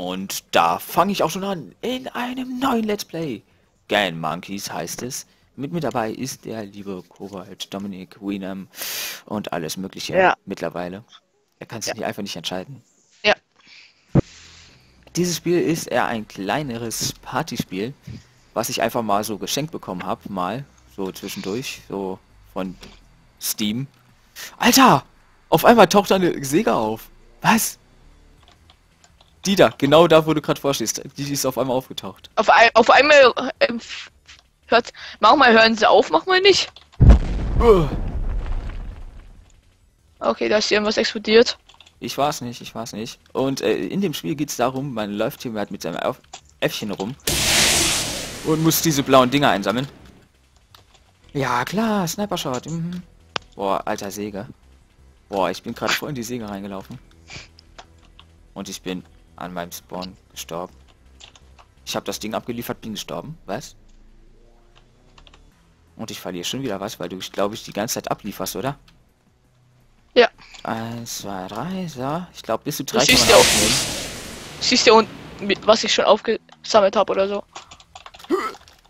Und da fange ich auch schon an, in einem neuen Let's Play. Gun Monkeys heißt es. Mit mir dabei ist der liebe Kobalt, Dominik, Winam und alles mögliche mittlerweile. Er kann sich einfach nicht entscheiden. Ja. Dieses Spiel ist eher ein kleineres Partyspiel, was ich einfach mal so geschenkt bekommen habe, mal so zwischendurch, so von Steam. Alter! Auf einmal taucht eine Säge auf. Was? Die da, genau da, wo du gerade vorstehst. Die ist auf einmal aufgetaucht. Auf einmal hört... Mach mal, hören sie auf, mach mal nicht. Okay, da ist irgendwas explodiert. Ich war's nicht. Und in dem Spiel geht's darum, man läuft hier halt mit seinem Äffchen rum. Und muss diese blauen Dinger einsammeln. Ja, klar, Sniper-Shot. Mhm. Boah, alter Säge. Boah, ich bin gerade voll in die Säge reingelaufen. Und ich bin an meinem Spawn gestorben. Ich habe das Ding abgeliefert, bin gestorben. Was? Und ich verliere schon wieder was, weil du, glaube ich, die ganze Zeit ablieferst, oder? Ja. 1, 2, 3, so. Ich glaube, bis zu 3 kann man aufnehmen. Siehst du, was ich schon aufgesammelt habe oder so?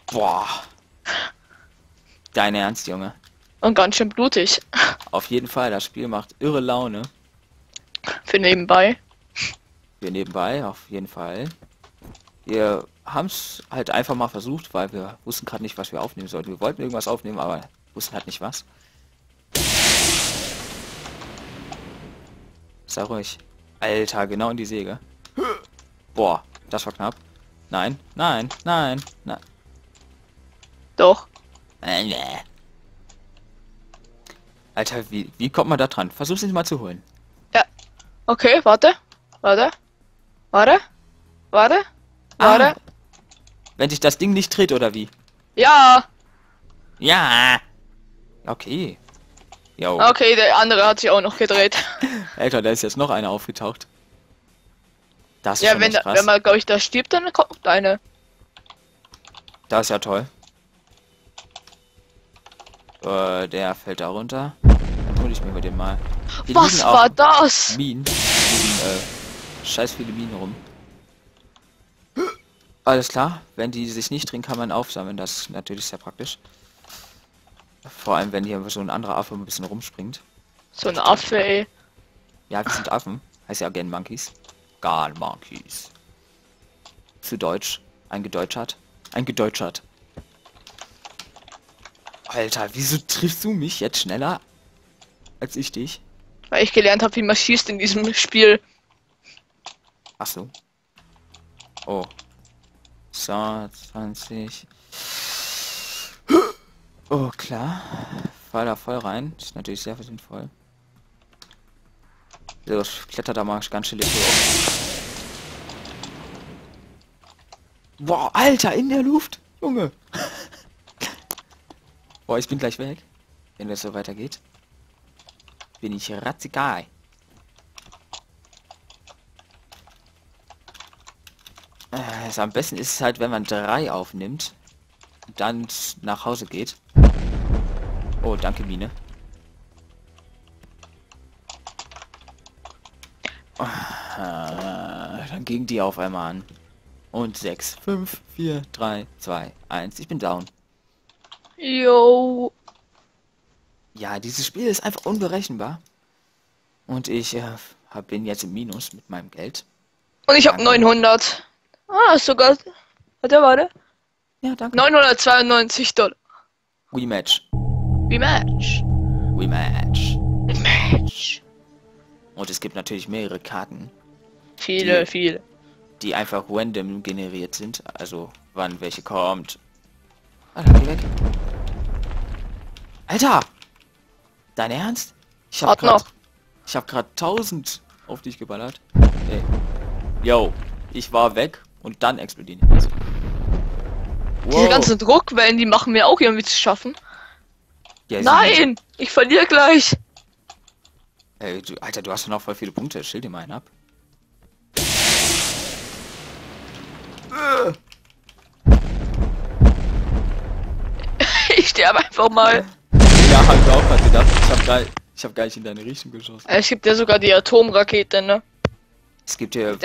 Boah. Dein Ernst, Junge. Und ganz schön blutig. Auf jeden Fall, das Spiel macht irre Laune. Für nebenbei. Wir nebenbei, auf jeden Fall. Wir haben es halt einfach mal versucht, weil wir wussten gerade nicht, was wir aufnehmen sollten. Wir wollten irgendwas aufnehmen, aber wussten halt nicht was. Sei ruhig. Alter, genau in die Säge. Boah, das war knapp. Nein. Doch. Alter, wie kommt man da dran? Versuch's nicht mal zu holen. Ja. Okay, warte. Wenn sich das Ding nicht dreht, oder wie? Ja. Ja. Okay. Jo. Okay, der andere hat sich auch noch gedreht. Alter, da ist jetzt noch einer aufgetaucht. Das ist ja wenn, krass. Wenn man, glaube ich, da stirbt, dann kommt eine. Das ist ja toll. Der fällt da runter. Dann hol ich mir den mal. Hier was war das? Minen. Scheiß viele Minen rum. Alles klar, wenn die sich nicht drehen, kann man aufsammeln. Das ist natürlich sehr praktisch. Vor allem, wenn hier so ein anderer Affe ein bisschen rumspringt. So ein Affe, ey. Ja, wir sind Affen. Heißt ja Gun Monkeys. Gun Monkeys. Zu Deutsch. Eingedeutschert. Alter, wieso triffst du mich jetzt schneller als ich dich? Weil ich gelernt habe, wie man schießt in diesem Spiel. Ach so. Oh. So, 20. Oh, klar. Fall da voll rein. Ist natürlich sehr sinnvoll. So, kletter da mal ganz schnell. Boah, Alter, in der Luft, Junge. Boah, ich bin gleich weg. Wenn das so weitergeht, bin ich ratzigai. Also am besten ist es halt, wenn man 3 aufnimmt, dann nach Hause geht. Oh, danke Mine. Dann ging die auf einmal an. Und 6, 5, 4, 3, 2, 1. Ich bin down. Yo. Ja, dieses Spiel ist einfach unberechenbar. Und ich bin jetzt im Minus mit meinem Geld. Und ich habe 900. Ah, sogar... Warte. Ja, danke. 992 $. We match. Und es gibt natürlich mehrere Karten. Viele. Die einfach random generiert sind. Also, wann welche kommt. Alter, geh weg. Alter! Dein Ernst? Ich hab grad 1000 auf dich geballert. Ey. Yo, ich war weg und dann explodieren. Wow. Diese ganzen Druckwellen, die machen mir auch irgendwie zu schaffen. Ja, nein! Ich verliere gleich! Ey, Alter, du hast ja noch voll viele Punkte. Schild dir mal einen ab. Ich sterbe einfach mal. Ja, hab ich auch gerade gedacht. Ich hab gar nicht in deine Richtung geschossen. Es gibt ja sogar die Atomrakete, ne? Es gibt hier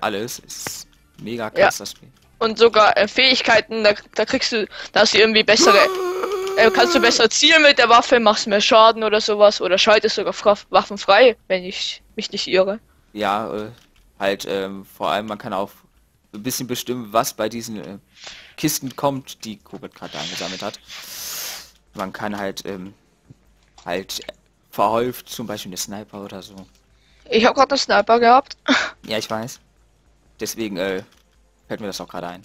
alles. Ist mega krass, das Spiel. Und sogar Fähigkeiten, da kriegst du, da hast du irgendwie bessere. Kannst du besser zielen mit der Waffe, machst mehr Schaden oder sowas. Oder schaltest sogar Waffen frei, wenn ich mich nicht irre. Ja, halt vor allem, man kann auch ein bisschen bestimmen, was bei diesen Kisten kommt, die Kobalt gerade eingesammelt hat. Man kann halt verhäuft zum Beispiel eine Sniper oder so. Ich habe gerade einen Sniper gehabt. Ja, ich weiß. Deswegen fällt mir das auch gerade ein.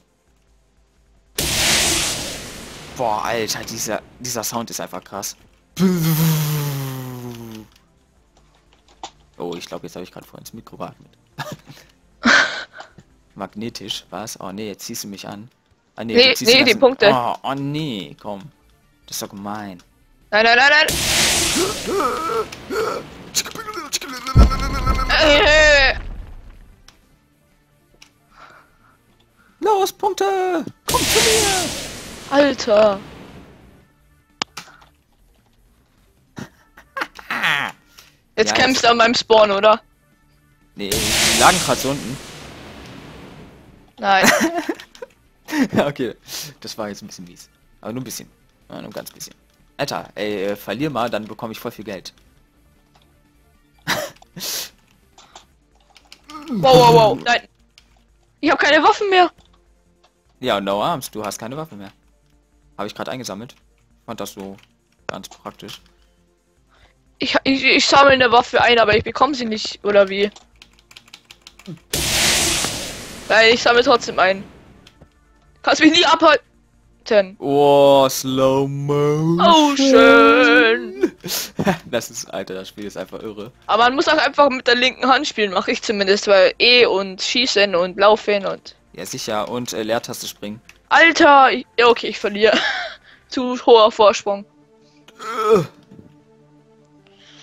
Boah, Alter, dieser Sound ist einfach krass. Oh, ich glaube, jetzt habe ich gerade vorhin ins Mikro geatmet. Magnetisch, was? Oh nee, jetzt ziehst du mich an. Ah, nee, nee, nee, die Punkte. Oh, oh nee, komm. Das ist doch gemein. Nein, nein, nein, nein. Los, Punkte! Komm zu mir! Alter! Jetzt ja, kämpfst du an meinem Spawn, oder? Nee, die lagen gerade so unten. Nein. Ja, okay. Das war jetzt ein bisschen mies. Aber nur ein bisschen. Ja, nur ein ganz bisschen. Alter, ey, verlier mal, dann bekomme ich voll viel Geld. Wow, wow, wow, nein. Ich habe keine Waffen mehr. Ja, und No Arms, du hast keine Waffen mehr. Habe ich gerade eingesammelt. Fand das so ganz praktisch. Ich sammle eine Waffe ein, aber ich bekomme sie nicht, oder wie? Nein, ich sammle trotzdem ein. Kannst mich nie abhalten. Oh, Slow Motion. Oh, schön. Das ist, Alter, das Spiel ist einfach irre. Aber man muss auch einfach mit der linken Hand spielen, mache ich zumindest, weil E und Schießen und Laufen und... Ja, sicher. Und Leertaste springen. Alter! Ja, okay, ich verliere. Zu hoher Vorsprung.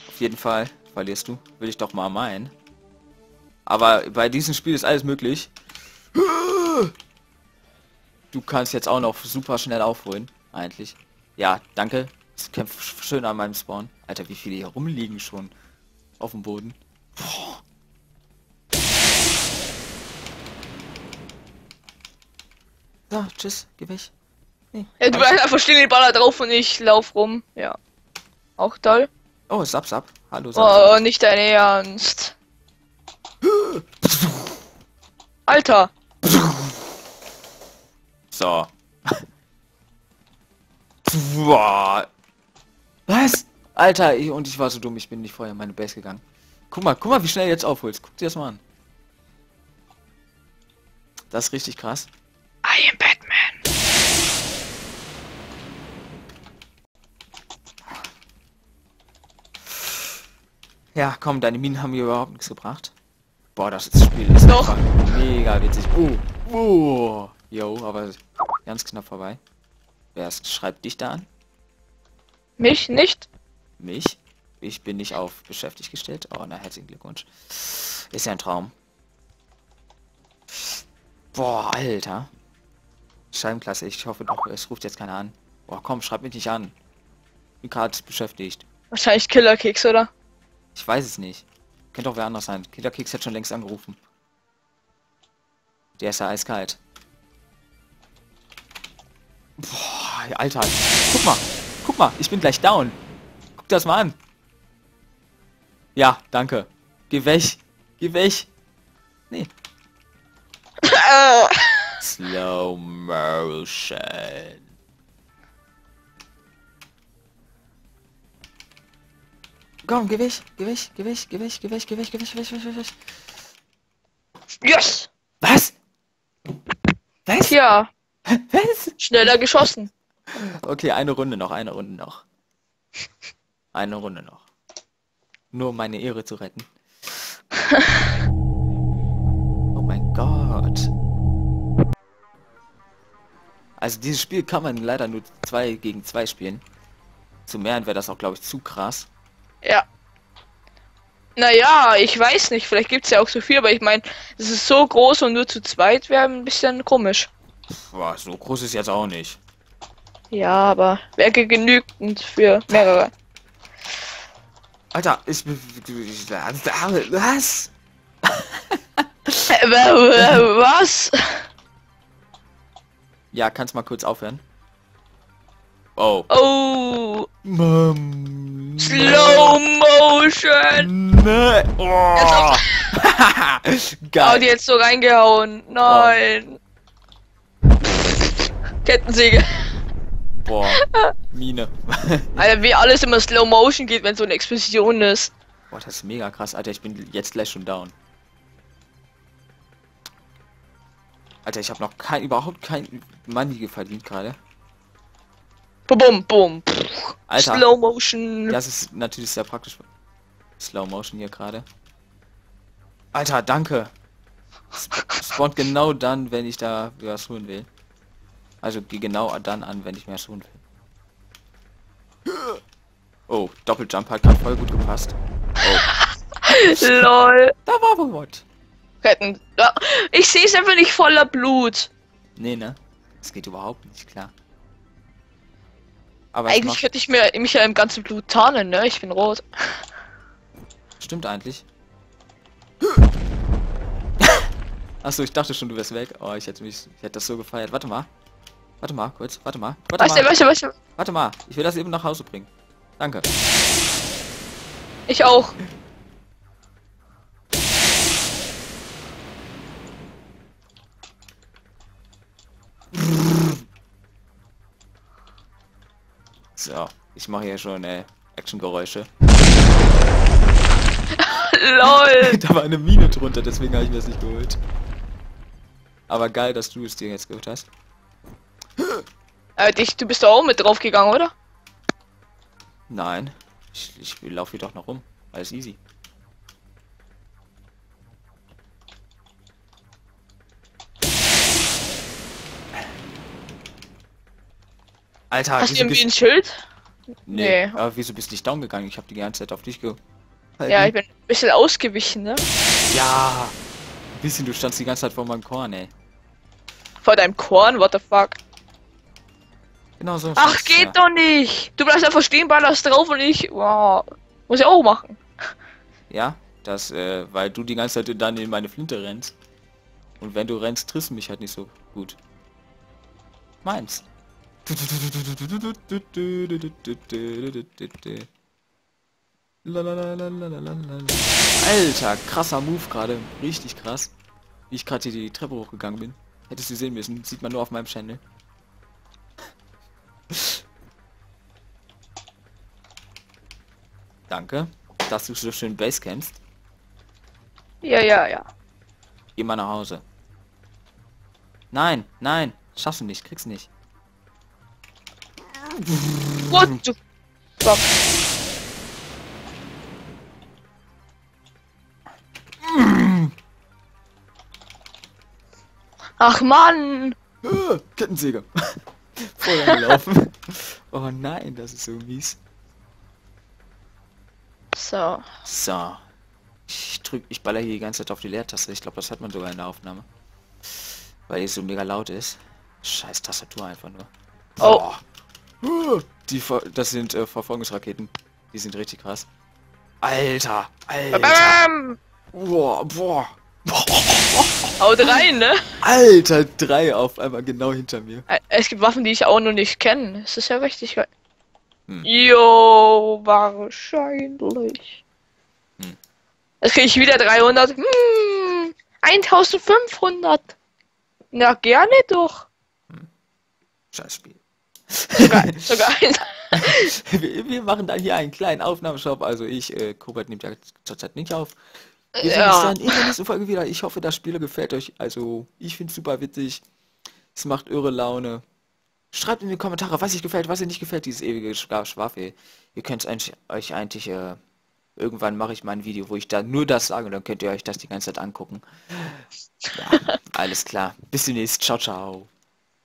Auf jeden Fall verlierst du. Will ich doch mal meinen. Aber bei diesem Spiel ist alles möglich. Du kannst jetzt auch noch super schnell aufholen. Eigentlich. Ja, danke. Es kämpft schön an meinem Spawn. Alter, wie viele hier rumliegen schon. Auf dem Boden. Boah. So, tschüss, geh weg. Nee. Ja, du bleibst einfach stehen, die Baller drauf und ich lauf rum. Ja. Auch toll. Oh, Sap, Sap. Hallo, Sap. Oh, Sap. Nicht dein Ernst. Alter. So. Was? Alter, und ich war so dumm, ich bin nicht vorher in meine Base gegangen. Guck mal, wie schnell du jetzt aufholst. Guck dir das mal an. Das ist richtig krass. I am Batman. Ja, komm, deine Minen haben mir überhaupt nichts gebracht. Boah, das Spiel ist doch mega witzig. Oh, yo, aber ganz knapp vorbei. Wer schreibt dich da an? Mich nicht. Mich? Ich bin nicht auf beschäftigt gestellt. Oh, na, herzlichen Glückwunsch. Ist ja ein Traum. Boah, Alter. Scheibenklasse, ich hoffe doch, es ruft jetzt keiner an. Boah, komm, schreib mich nicht an. Bin gerade beschäftigt. Wahrscheinlich Killerkeks, oder? Ich weiß es nicht. Könnte auch wer anders sein. Killerkeks hat schon längst angerufen. Der ist ja eiskalt. Boah, Alter. Guck mal, ich bin gleich down. Guck das mal an. Ja, danke. Geh weg. Nee. Slow Motion. Komm, geh weg. Yes! Was? Ja. Was? Schneller geschossen. Okay, eine Runde noch. Eine Runde noch. Nur um meine Ehre zu retten. Oh mein Gott. Also dieses Spiel kann man leider nur 2 gegen 2 spielen. Zu mehreren wäre das auch, glaube ich, zu krass. Ja. Naja, ich weiß nicht. Vielleicht gibt es ja auch so viel, aber ich meine, es ist so groß und nur zu zweit wäre ein bisschen komisch. Boah, so groß ist jetzt auch nicht. Ja, aber Werke genügend für mehrere. Alter, ich bin... Was? Was? Ja, kannst mal kurz aufhören. Oh. Oh. Slow Motion. Nee. Oh. Geil. Oh, die jetzt so reingehauen. Nein. Oh. Kettensäge. Boah. Mine. Alter, wie alles immer Slow Motion geht, wenn so eine Explosion ist. Boah, das ist mega krass, Alter. Ich bin jetzt gleich schon down. Alter, ich habe noch kein, überhaupt kein Money verdient gerade. Bum, bum. Alter. Slow Motion. Das ist natürlich sehr praktisch. Slow Motion hier gerade. Alter, danke. Spawnt genau dann, wenn ich da was holen will. Also geh genau dann an, wenn ich mir was holen will. Oh, Doppeljump hat gerade voll gut gepasst. Oh. LOL. Da war wohl was. Ketten. Ich sehe es einfach nicht voller Blut. Nee, ne? Das geht überhaupt nicht klar. Aber eigentlich könnte ich mich ja im ganzen Blut tarnen, ne? Ich bin rot. Stimmt eigentlich. Achso, ich dachte schon, du wärst weg. Oh, ich hätte das so gefeiert. Warte mal. Warte mal, kurz. Warte mal. Warte mal. Ich will das eben nach Hause bringen. Danke. Ich auch. So, ich mache hier schon Actiongeräusche. LOL! Da war eine Mine drunter, deswegen habe ich mir das nicht geholt. Aber geil, dass du es dir jetzt geholt hast. Du bist doch auch mit drauf gegangen, oder? Nein. Ich laufe hier doch noch rum. Alles easy. Alter, hast du irgendwie ein Schild? Nee. Aber wieso bist du nicht down gegangen? Ich habe die ganze Zeit auf dich gehalten. Ja, ich bin ein bisschen ausgewichen, ne? Ja. Ein bisschen, du standst die ganze Zeit vor meinem Korn, ey. Vor deinem Korn? What the fuck? Genau so. Ach, geht doch nicht. Du bleibst einfach stehen, ballerst drauf und ich... Wow. Muss ich auch machen. Ja, das, weil du die ganze Zeit dann in meine Flinte rennst. Und wenn du rennst, triffst du mich halt nicht so gut. Meins. Alter, krasser Move gerade. Richtig krass. Wie ich gerade hier die Treppe hochgegangen bin. Hättest du sehen müssen. Sieht man nur auf meinem Channel. Danke, dass du so schön Base kämpfst. Ja. Geh mal nach Hause. Nein, nein. Schaffst du nicht. Kriegst nicht. What the fuck? Ach Mann! Kettensäge! Voll angelaufen. Oh nein, das ist so mies. So. Ich baller hier die ganze Zeit auf die Leertaste. Ich glaube, das hat man sogar in der Aufnahme. Weil es so mega laut ist. Scheiß Tastatur einfach nur. Oh. Das sind Verfolgungsraketen. Die sind richtig krass. Alter. Boah. Haut rein, ne? Alter, 3 auf einmal genau hinter mir. Es gibt Waffen, die ich auch noch nicht kenne. Es ist ja richtig geil. Jo, wahrscheinlich. Jetzt kriege ich wieder 300. 1500. Na, gerne doch. Scheiß Spiel. Sogar ein. Wir machen dann hier einen kleinen Aufnahmeshop. Also ich, Kobalt nimmt ja zurzeit nicht auf. Wir sehen uns dann in der nächsten Folge wieder. Ich hoffe, das Spiel gefällt euch. Also ich finde es super witzig. Es macht irre Laune. Schreibt in die Kommentare, was euch gefällt, was euch nicht gefällt. Dieses ewige Schwafel. Ihr könnt euch eigentlich... irgendwann mache ich mal ein Video, wo ich da nur das sage. Und dann könnt ihr euch das die ganze Zeit angucken. Ja, alles klar. Bis demnächst. Ciao, ciao.